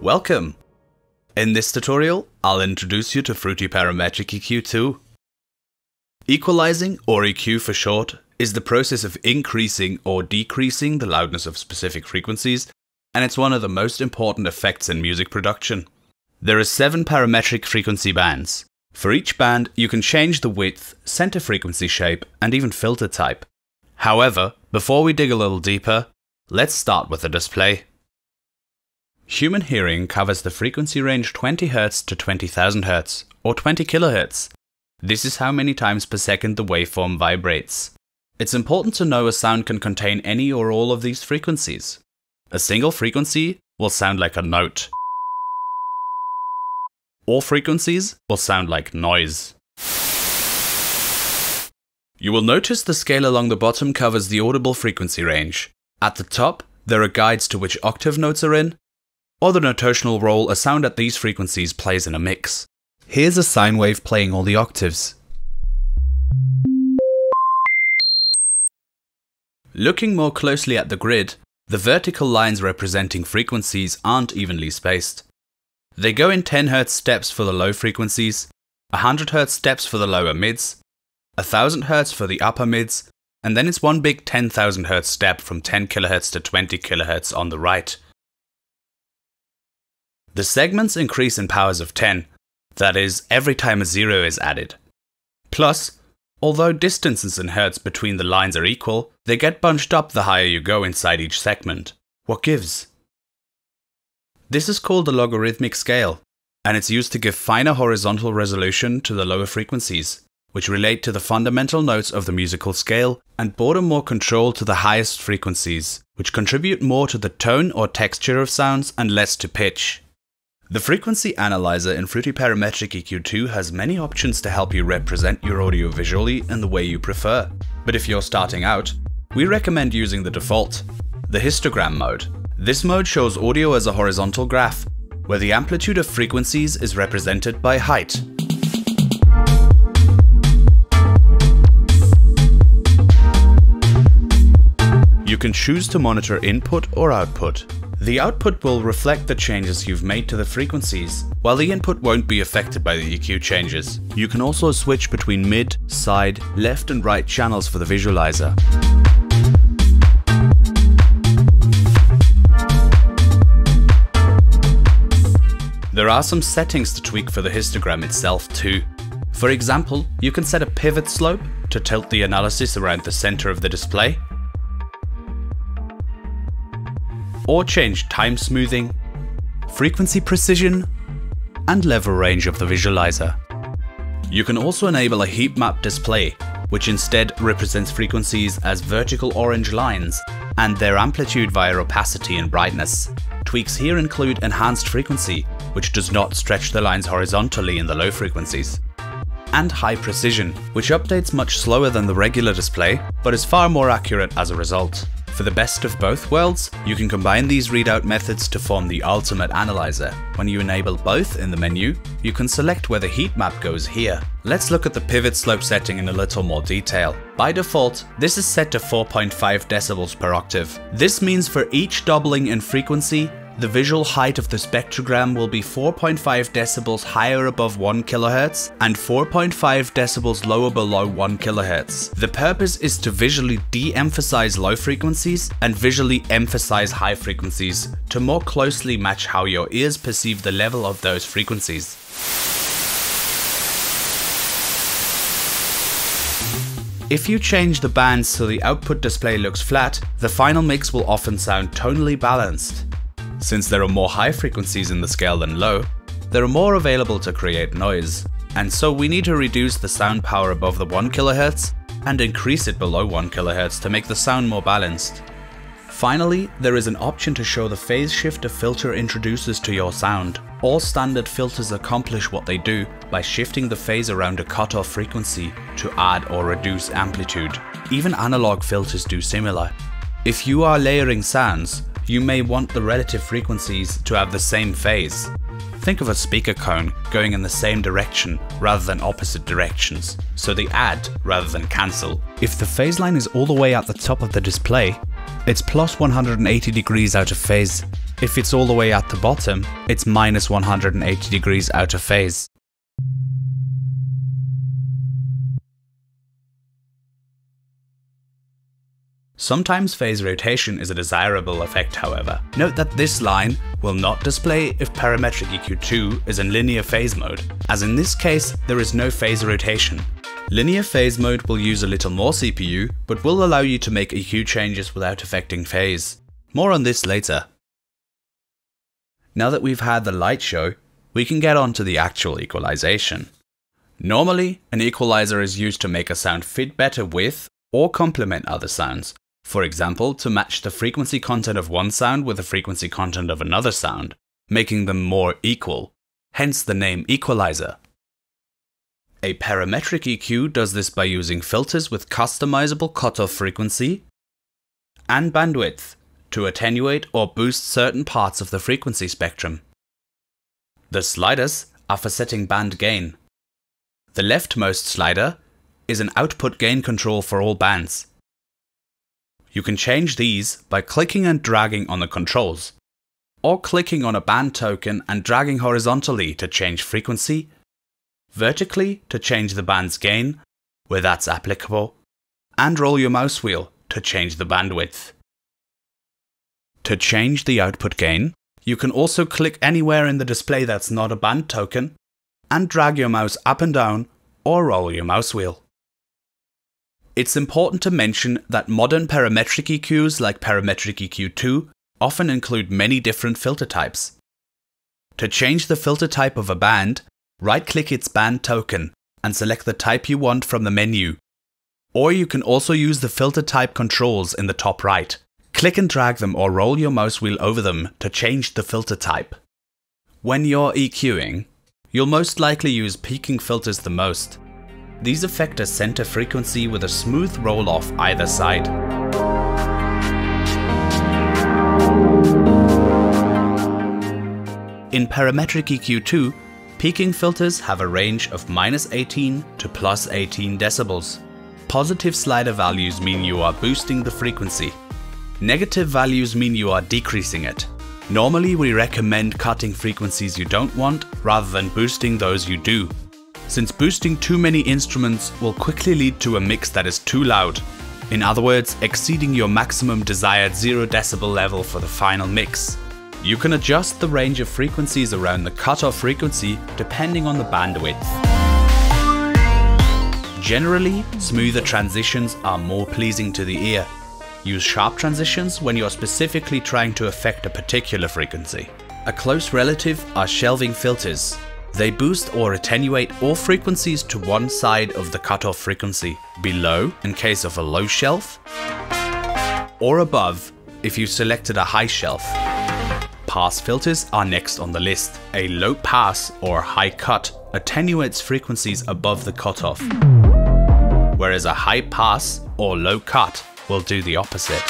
Welcome! In this tutorial, I'll introduce you to Fruity Parametric EQ 2. Equalizing, or EQ for short, is the process of increasing or decreasing the loudness of specific frequencies, and it's one of the most important effects in music production. There are 7 parametric frequency bands. For each band, you can change the width, center frequency shape, and even filter type. However, before we dig a little deeper, let's start with the display. Human hearing covers the frequency range 20 Hz to 20,000 Hz, or 20 kHz. This is how many times per second the waveform vibrates. It's important to know a sound can contain any or all of these frequencies. A single frequency will sound like a note. All frequencies will sound like noise. You will notice the scale along the bottom covers the audible frequency range. At the top, there are guides to which octave notes are in, or the notational role a sound at these frequencies plays in a mix. Here's a sine wave playing all the octaves. Looking more closely at the grid, the vertical lines representing frequencies aren't evenly spaced. They go in 10 Hz steps for the low frequencies, 100 Hz steps for the lower mids, 1000 Hz for the upper mids, and then it's one big 10,000 Hz step from 10 kHz to 20 kHz on the right. The segments increase in powers of 10, that is, every time a zero is added. Plus, although distances in hertz between the lines are equal, they get bunched up the higher you go inside each segment. What gives? This is called a logarithmic scale, and it's used to give finer horizontal resolution to the lower frequencies, which relate to the fundamental notes of the musical scale and border more control to the highest frequencies, which contribute more to the tone or texture of sounds and less to pitch. The frequency analyzer in Fruity Parametric EQ 2 has many options to help you represent your audio visually in the way you prefer. But if you're starting out, we recommend using the default, the histogram mode. This mode shows audio as a horizontal graph, where the amplitude of frequencies is represented by height. You can choose to monitor input or output. The output will reflect the changes you've made to the frequencies, while the input won't be affected by the EQ changes. You can also switch between mid, side, left and right channels for the visualizer. There are some settings to tweak for the histogram itself too. For example, you can set a pivot slope to tilt the analysis around the center of the display, or change time smoothing, frequency precision, and level range of the visualizer. You can also enable a heat map display, which instead represents frequencies as vertical orange lines and their amplitude via opacity and brightness. Tweaks here include enhanced frequency, which does not stretch the lines horizontally in the low frequencies, and high precision, which updates much slower than the regular display, but is far more accurate as a result. For the best of both worlds, you can combine these readout methods to form the ultimate analyzer. When you enable both in the menu, you can select where the heat map goes here. Let's look at the pivot slope setting in a little more detail. By default, this is set to 4.5 decibels per octave. This means for each doubling in frequency, the visual height of the spectrogram will be 4.5 decibels higher above 1 kHz and 4.5 decibels lower below 1 kHz. The purpose is to visually de-emphasize low frequencies and visually emphasize high frequencies to more closely match how your ears perceive the level of those frequencies. If you change the bands so the output display looks flat, the final mix will often sound tonally balanced. Since there are more high frequencies in the scale than low, there are more available to create noise, and so we need to reduce the sound power above the 1 kHz and increase it below 1 kHz to make the sound more balanced. Finally, there is an option to show the phase shift a filter introduces to your sound. All standard filters accomplish what they do by shifting the phase around a cutoff frequency to add or reduce amplitude. Even analog filters do similar. If you are layering sounds, you may want the relative frequencies to have the same phase. Think of a speaker cone going in the same direction rather than opposite directions, so they add rather than cancel. If the phase line is all the way at the top of the display, it's plus 180 degrees out of phase. If it's all the way at the bottom, it's minus 180 degrees out of phase. Sometimes phase rotation is a desirable effect, however. Note that this line will not display if Parametric EQ 2 is in linear phase mode, as in this case there is no phase rotation. Linear phase mode will use a little more CPU, but will allow you to make EQ changes without affecting phase. More on this later. Now that we've had the light show, we can get on to the actual equalization. Normally, an equalizer is used to make a sound fit better with or complement other sounds. For example, to match the frequency content of one sound with the frequency content of another sound, making them more equal, hence the name equalizer. A parametric EQ does this by using filters with customizable cutoff frequency and bandwidth to attenuate or boost certain parts of the frequency spectrum. The sliders are for setting band gain. The leftmost slider is an output gain control for all bands. You can change these by clicking and dragging on the controls, or clicking on a band token and dragging horizontally to change frequency, vertically to change the band's gain, where that's applicable, and roll your mouse wheel to change the bandwidth. To change the output gain, you can also click anywhere in the display that's not a band token, and drag your mouse up and down, or roll your mouse wheel. It's important to mention that modern parametric EQs like Parametric EQ 2 often include many different filter types. To change the filter type of a band, right-click its band token and select the type you want from the menu. Or you can also use the filter type controls in the top right. Click and drag them or roll your mouse wheel over them to change the filter type. When you're EQing, you'll most likely use peaking filters the most. These affect a center frequency with a smooth roll off either side. In Parametric EQ 2, peaking filters have a range of minus 18 to plus 18 decibels. Positive slider values mean you are boosting the frequency. Negative values mean you are decreasing it. Normally, we recommend cutting frequencies you don't want rather than boosting those you do, since boosting too many instruments will quickly lead to a mix that is too loud. In other words, exceeding your maximum desired 0 decibel level for the final mix. You can adjust the range of frequencies around the cutoff frequency depending on the bandwidth. Generally, smoother transitions are more pleasing to the ear. Use sharp transitions when you're specifically trying to affect a particular frequency. A close relative are shelving filters. They boost or attenuate all frequencies to one side of the cutoff frequency, below in case of a low shelf, or above if you selected a high shelf. Pass filters are next on the list. A low pass or high cut attenuates frequencies above the cutoff, whereas a high pass or low cut will do the opposite.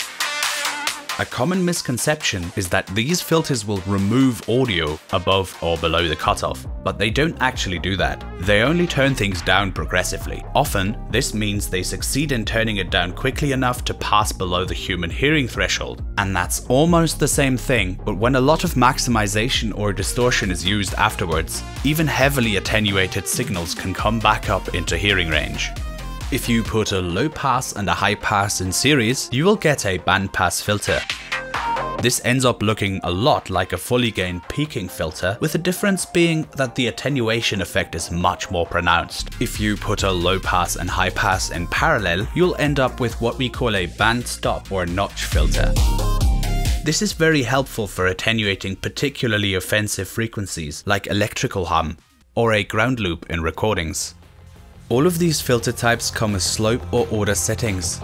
A common misconception is that these filters will remove audio above or below the cutoff, but they don't actually do that. They only turn things down progressively. Often, this means they succeed in turning it down quickly enough to pass below the human hearing threshold, and that's almost the same thing, but when a lot of maximization or distortion is used afterwards, even heavily attenuated signals can come back up into hearing range. If you put a low pass and a high pass in series, you will get a bandpass filter. This ends up looking a lot like a fully gained peaking filter, with the difference being that the attenuation effect is much more pronounced. If you put a low pass and high pass in parallel, you'll end up with what we call a band stop or notch filter. This is very helpful for attenuating particularly offensive frequencies like electrical hum or a ground loop in recordings. All of these filter types come with slope or order settings.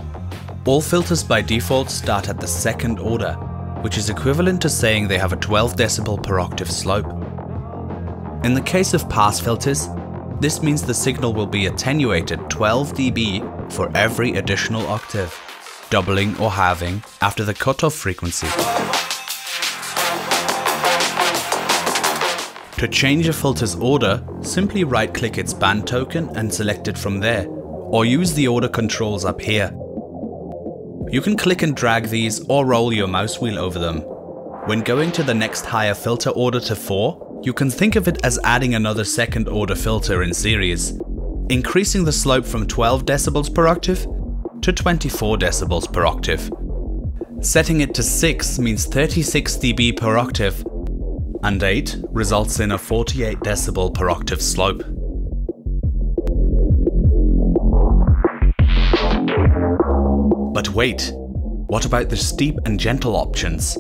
All filters by default start at the second order, which is equivalent to saying they have a 12 decibel per octave slope. In the case of pass filters, this means the signal will be attenuated 12 dB for every additional octave, doubling or halving after the cutoff frequency. To change a filter's order, simply right-click its band token and select it from there, or use the order controls up here. You can click and drag these or roll your mouse wheel over them. When going to the next higher filter order to 4, you can think of it as adding another second order filter in series, increasing the slope from 12 decibels per octave to 24 decibels per octave. Setting it to 6 means 36 dB per octave, and 8 results in a 48 decibel per octave slope. But wait, what about the steep and gentle options?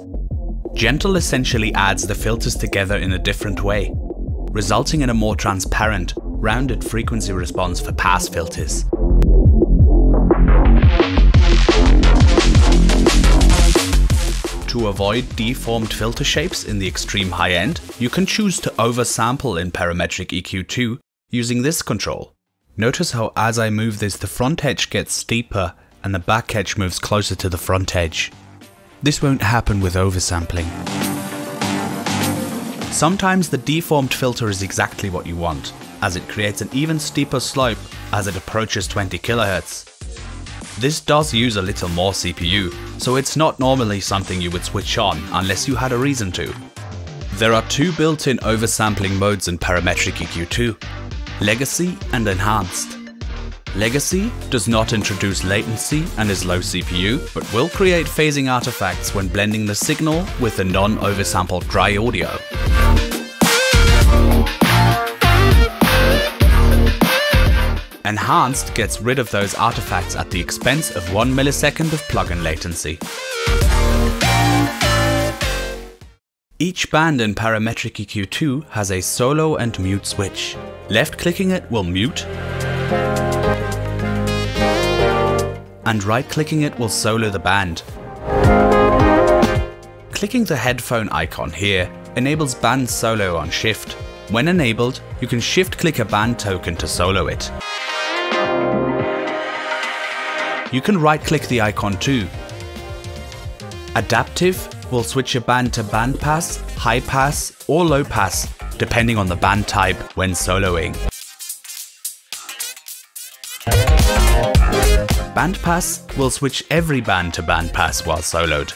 Gentle essentially adds the filters together in a different way, resulting in a more transparent, rounded frequency response for pass filters. To avoid deformed filter shapes in the extreme high end, you can choose to oversample in Parametric EQ 2 using this control. Notice how as I move this, the front edge gets steeper and the back edge moves closer to the front edge. This won't happen with oversampling. Sometimes the deformed filter is exactly what you want, as it creates an even steeper slope as it approaches 20 kHz. This does use a little more CPU, so it's not normally something you would switch on unless you had a reason to. There are two built-in oversampling modes in Parametric EQ 2, Legacy and Enhanced. Legacy does not introduce latency and is low CPU, but will create phasing artifacts when blending the signal with the non-oversampled dry audio. Enhanced gets rid of those artifacts at the expense of 1 millisecond of plugin latency. Each band in Parametric EQ 2 has a solo and mute switch. Left-clicking it will mute, and right-clicking it will solo the band. Clicking the headphone icon here enables band solo on shift. When enabled, you can shift-click a band token to solo it. You can right-click the icon too. Adaptive will switch a band to band pass, high pass or low pass, depending on the band type when soloing. Band pass will switch every band to band pass while soloed.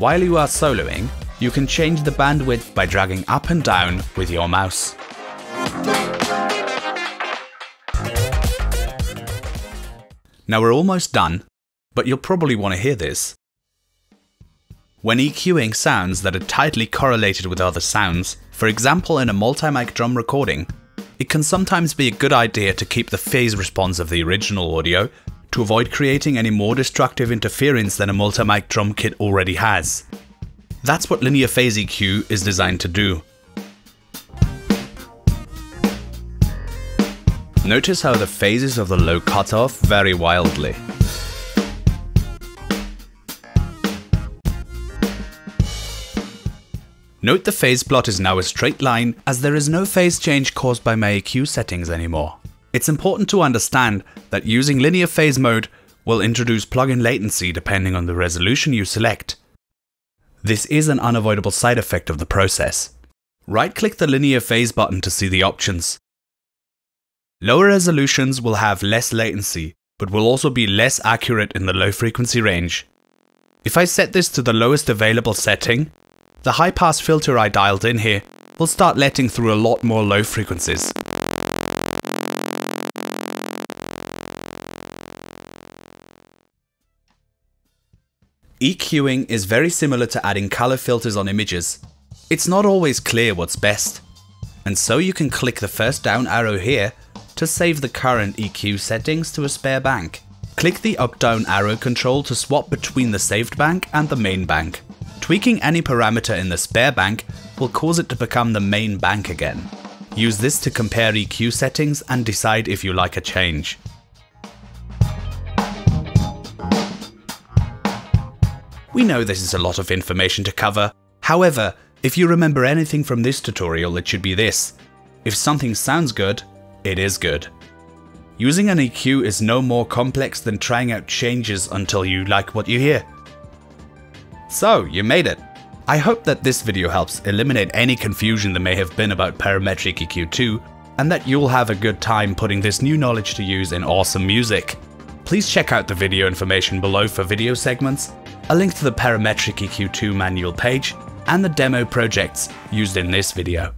While you are soloing, you can change the bandwidth by dragging up and down with your mouse. Now we're almost done, but you'll probably want to hear this. When EQing sounds that are tightly correlated with other sounds, for example in a multi-mic drum recording, it can sometimes be a good idea to keep the phase response of the original audio to avoid creating any more destructive interference than a multi-mic drum kit already has. That's what Linear Phase EQ is designed to do. Notice how the phases of the low cutoff vary wildly. Note the phase plot is now a straight line, as there is no phase change caused by my EQ settings anymore. It's important to understand that using linear phase mode will introduce plugin latency depending on the resolution you select. This is an unavoidable side effect of the process. Right-click the linear phase button to see the options. Lower resolutions will have less latency, but will also be less accurate in the low frequency range. If I set this to the lowest available setting, the high pass filter I dialed in here will start letting through a lot more low frequencies. EQing is very similar to adding color filters on images. It's not always clear what's best, and so you can click the first down arrow here to save the current EQ settings to a spare bank. Click the up-down arrow control to swap between the saved bank and the main bank. Tweaking any parameter in the spare bank will cause it to become the main bank again. Use this to compare EQ settings and decide if you like a change. We know this is a lot of information to cover. However, if you remember anything from this tutorial, it should be this: if something sounds good, it is good. Using an EQ is no more complex than trying out changes until you like what you hear. So, you made it! I hope that this video helps eliminate any confusion there may have been about Parametric EQ 2, and that you'll have a good time putting this new knowledge to use in awesome music. Please check out the video information below for video segments, a link to the Parametric EQ 2 manual page, and the demo projects used in this video.